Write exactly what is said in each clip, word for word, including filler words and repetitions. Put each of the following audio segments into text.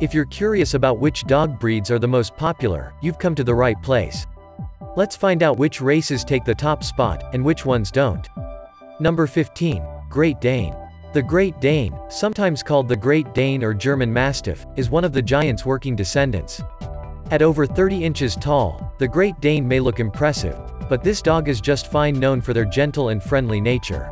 If you're curious about which dog breeds are the most popular, you've come to the right place. Let's find out which races take the top spot, and which ones don't. Number fifteen. Great Dane. The Great Dane, sometimes called the Great Dane or German Mastiff, is one of the giant's working descendants. At over thirty inches tall, the Great Dane may look impressive, but this dog is just fine known for their gentle and friendly nature.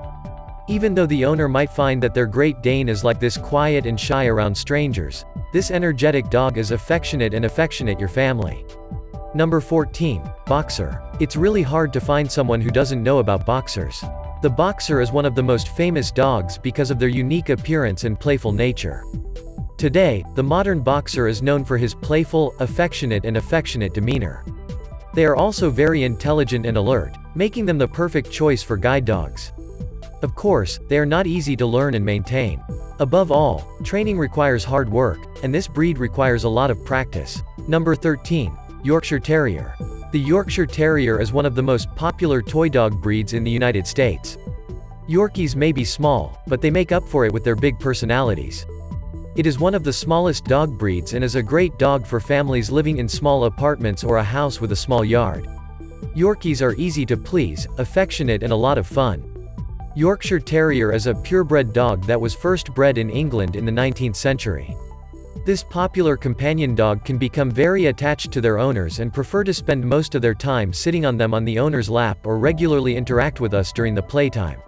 Even though the owner might find that their Great Dane is like this, quiet and shy around strangers, this energetic dog is affectionate and affectionate your family. Number fourteen. Boxer. It's really hard to find someone who doesn't know about boxers. The boxer is one of the most famous dogs because of their unique appearance and playful nature. Today, the modern boxer is known for his playful, affectionate and affectionate demeanor. They are also very intelligent and alert, making them the perfect choice for guide dogs. Of course, they are not easy to learn and maintain. Above all, training requires hard work, and this breed requires a lot of practice. Number thirteen. Yorkshire Terrier. The Yorkshire Terrier is one of the most popular toy dog breeds in the United States. Yorkies may be small, but they make up for it with their big personalities. It is one of the smallest dog breeds and is a great dog for families living in small apartments or a house with a small yard. Yorkies are easy to please, affectionate and a lot of fun. Yorkshire Terrier is a purebred dog that was first bred in England in the nineteenth century. This popular companion dog can become very attached to their owners and prefer to spend most of their time sitting on them on the owner's lap or regularly interact with us during the playtime.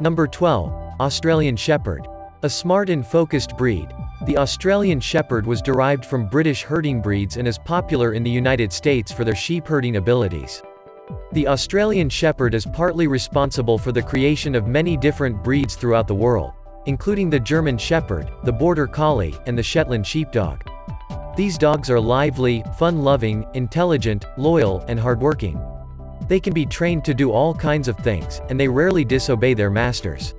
Number twelve. Australian Shepherd. A smart and focused breed, the Australian Shepherd was derived from British herding breeds and is popular in the United States for their sheep herding abilities. The Australian Shepherd is partly responsible for the creation of many different breeds throughout the world, including the German Shepherd, the Border Collie, and the Shetland Sheepdog. These dogs are lively, fun-loving, intelligent, loyal, and hardworking. They can be trained to do all kinds of things, and they rarely disobey their masters.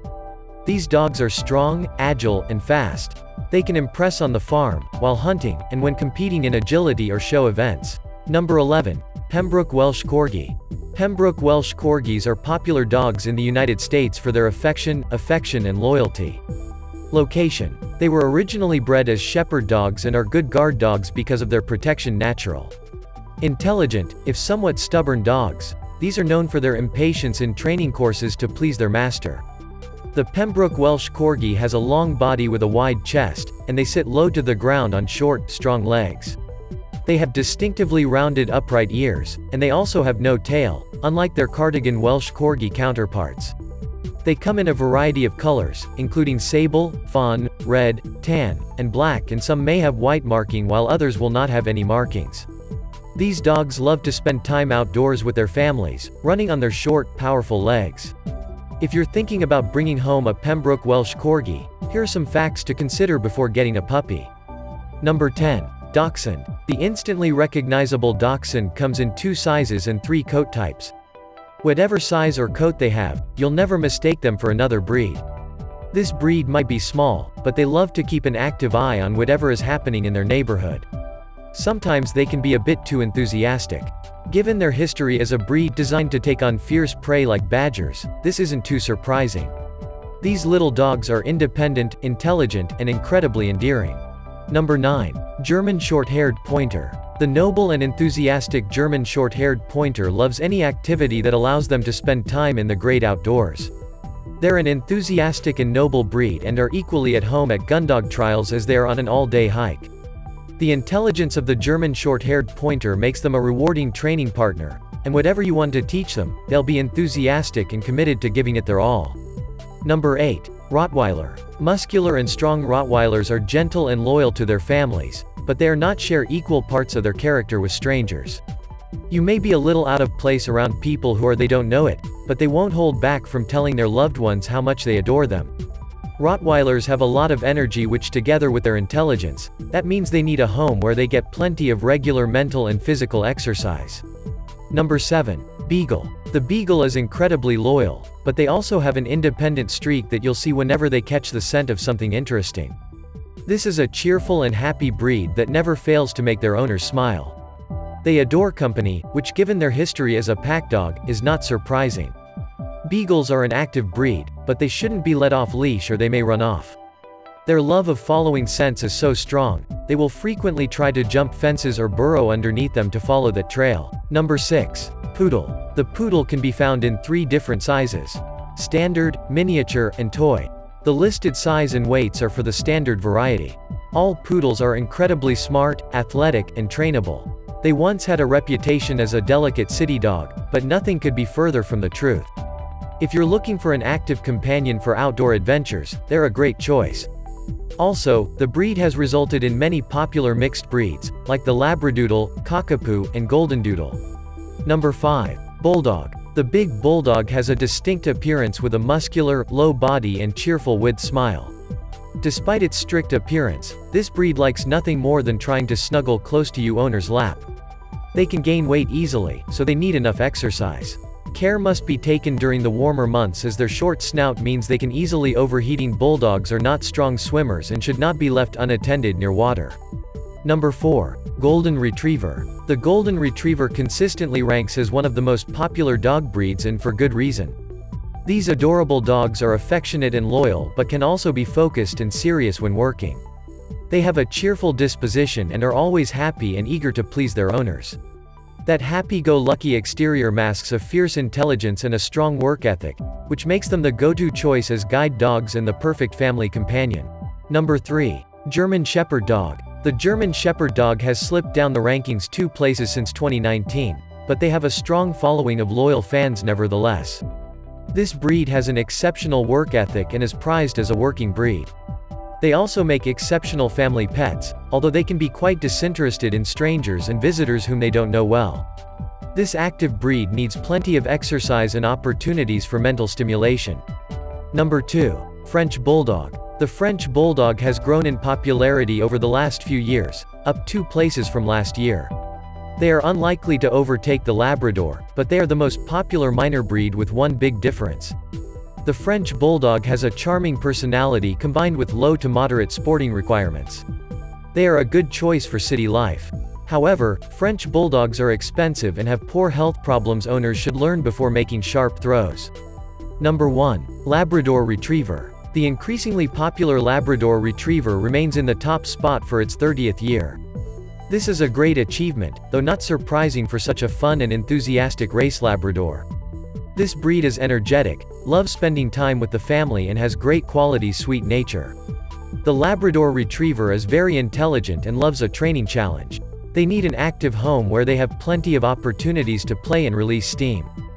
These dogs are strong, agile, and fast. They can impress on the farm, while hunting, and when competing in agility or show events. Number eleven. Pembroke Welsh Corgi. Pembroke Welsh Corgis are popular dogs in the United States for their affection, affection and loyalty. Location. They were originally bred as shepherd dogs and are good guard dogs because of their protection natural. Intelligent, if somewhat stubborn dogs, these are known for their impatience in training courses to please their master. The Pembroke Welsh Corgi has a long body with a wide chest, and they sit low to the ground on short, strong legs. They have distinctively rounded upright ears, and they also have no tail, unlike their Cardigan Welsh Corgi counterparts. They come in a variety of colors, including sable, fawn, red, tan, and black, and some may have white marking while others will not have any markings. These dogs love to spend time outdoors with their families, running on their short, powerful legs. If you're thinking about bringing home a Pembroke Welsh Corgi, here are some facts to consider before getting a puppy. Number ten. Dachshund. The instantly recognizable Dachshund comes in two sizes and three coat types. Whatever size or coat they have, you'll never mistake them for another breed. This breed might be small, but they love to keep an active eye on whatever is happening in their neighborhood. Sometimes they can be a bit too enthusiastic. Given their history as a breed designed to take on fierce prey like badgers, this isn't too surprising. These little dogs are independent, intelligent, and incredibly endearing. Number nine. German Shorthaired Pointer. The noble and enthusiastic German Shorthaired Pointer loves any activity that allows them to spend time in the great outdoors. They're an enthusiastic and noble breed and are equally at home at gundog trials as they are on an all-day hike. The intelligence of the German Shorthaired Pointer makes them a rewarding training partner, and whatever you want to teach them, they'll be enthusiastic and committed to giving it their all. Number eight. Rottweiler. Muscular and strong Rottweilers are gentle and loyal to their families, but they are not share equal parts of their character with strangers. You may be a little out of place around people who are they don't know it, but they won't hold back from telling their loved ones how much they adore them. Rottweilers have a lot of energy which together with their intelligence, that means they need a home where they get plenty of regular mental and physical exercise. Number seven. Beagle. The Beagle is incredibly loyal, but they also have an independent streak that you'll see whenever they catch the scent of something interesting. This is a cheerful and happy breed that never fails to make their owners smile. They adore company, which given their history as a pack dog, is not surprising. Beagles are an active breed, but they shouldn't be let off leash or they may run off. Their love of following scents is so strong, they will frequently try to jump fences or burrow underneath them to follow that trail. Number six. Poodle. The poodle can be found in three different sizes: standard, miniature, and toy. The listed size and weights are for the standard variety. All poodles are incredibly smart, athletic, and trainable. They once had a reputation as a delicate city dog, but nothing could be further from the truth. If you're looking for an active companion for outdoor adventures, they're a great choice. Also, the breed has resulted in many popular mixed breeds, like the Labradoodle, Cockapoo, and Goldendoodle. Number five. Bulldog. The big bulldog has a distinct appearance with a muscular, low body and cheerful with smile. Despite its strict appearance, this breed likes nothing more than trying to snuggle close to you owner's lap. They can gain weight easily, so they need enough exercise. Care must be taken during the warmer months, as their short snout means they can easily overheat. Bulldogs are not strong swimmers and should not be left unattended near water. Number four. Golden Retriever. The Golden Retriever consistently ranks as one of the most popular dog breeds, and for good reason. These adorable dogs are affectionate and loyal, but can also be focused and serious when working. They have a cheerful disposition and are always happy and eager to please their owners. That happy-go-lucky exterior masks a fierce intelligence and a strong work ethic, which makes them the go-to choice as guide dogs and the perfect family companion. Number three. German Shepherd Dog. The German Shepherd Dog has slipped down the rankings two places since twenty nineteen, but they have a strong following of loyal fans nevertheless. This breed has an exceptional work ethic and is prized as a working breed. They also make exceptional family pets, although they can be quite disinterested in strangers and visitors whom they don't know well. This active breed needs plenty of exercise and opportunities for mental stimulation. Number two. French Bulldog. The French Bulldog has grown in popularity over the last few years, up two places from last year. They are unlikely to overtake the Labrador, but they are the most popular minor breed with one big difference. The French Bulldog has a charming personality combined with low to moderate sporting requirements. They are a good choice for city life. However, French Bulldogs are expensive and have poor health problems owners should learn before making sharp throws. Number one. Labrador Retriever. The increasingly popular Labrador Retriever remains in the top spot for its thirtieth year. This is a great achievement, though not surprising for such a fun and enthusiastic race Labrador. This breed is energetic, loves spending time with the family, and has great qualities: sweet nature. The Labrador Retriever is very intelligent and loves a training challenge. They need an active home where they have plenty of opportunities to play and release steam.